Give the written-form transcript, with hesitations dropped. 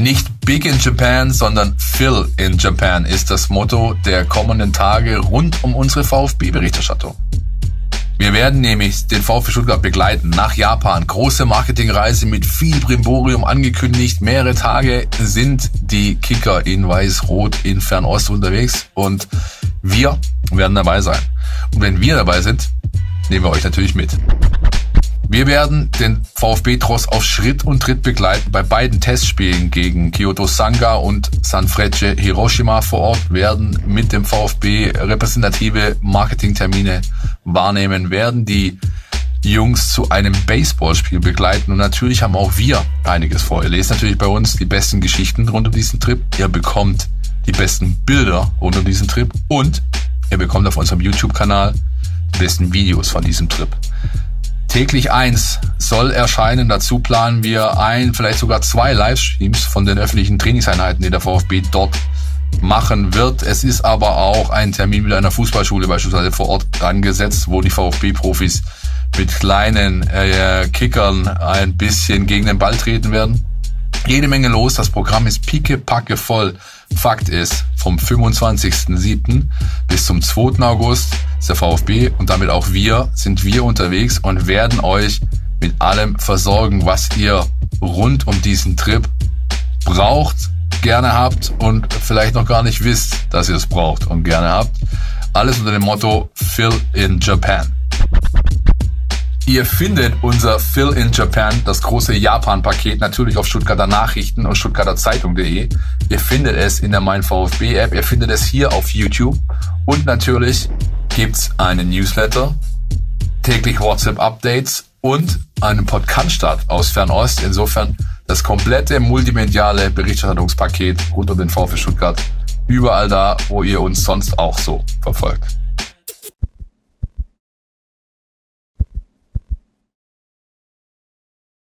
Nicht Big in Japan, sondern Phil in Japan ist das Motto der kommenden Tage rund um unsere VfB-Berichterstattung. Wir werden nämlich den VfB Stuttgart begleiten nach Japan. Große Marketingreise mit viel Brimborium angekündigt. Mehrere Tage sind die Kicker in Weiß-Rot in Fernost unterwegs und wir werden dabei sein. Und wenn wir dabei sind, nehmen wir euch natürlich mit. Wir werden den VfB-Tross auf Schritt und Tritt begleiten. Bei beiden Testspielen gegen Kyoto Sanga und Sanfrecce Hiroshima vor Ort werden mit dem VfB repräsentative Marketingtermine wahrnehmen, werden die Jungs zu einem Baseballspiel begleiten und natürlich haben auch wir einiges vor. Ihr lest natürlich bei uns die besten Geschichten rund um diesen Trip, ihr bekommt die besten Bilder rund um diesen Trip und ihr bekommt auf unserem YouTube-Kanal die besten Videos von diesem Trip. Täglich eins soll erscheinen, dazu planen wir ein, vielleicht sogar zwei Livestreams von den öffentlichen Trainingseinheiten, die der VfB dort machen wird. Es ist aber auch ein Termin mit einer Fußballschule beispielsweise vor Ort angesetzt, wo die VfB-Profis mit kleinen Kickern ein bisschen gegen den Ball treten werden. Jede Menge los, das Programm ist pickepacke voll. Fakt ist, vom 25.07. bis zum 2. August ist der VfB und damit auch wir unterwegs und werden euch mit allem versorgen, was ihr rund um diesen Trip braucht, gerne habt und vielleicht noch gar nicht wisst, dass ihr es braucht und gerne habt. Alles unter dem Motto Phil in Japan. Ihr findet unser Fill in Japan, das große Japan-Paket, natürlich auf Stuttgarter Nachrichten und stuttgarterzeitung.de. Ihr findet es in der Mein VfB-App, ihr findet es hier auf YouTube und natürlich gibt's einen Newsletter, täglich WhatsApp-Updates und einen Podcast-Start aus Fernost. Insofern das komplette multimediale Berichterstattungspaket rund um den VfB Stuttgart, überall da, wo ihr uns sonst auch so verfolgt.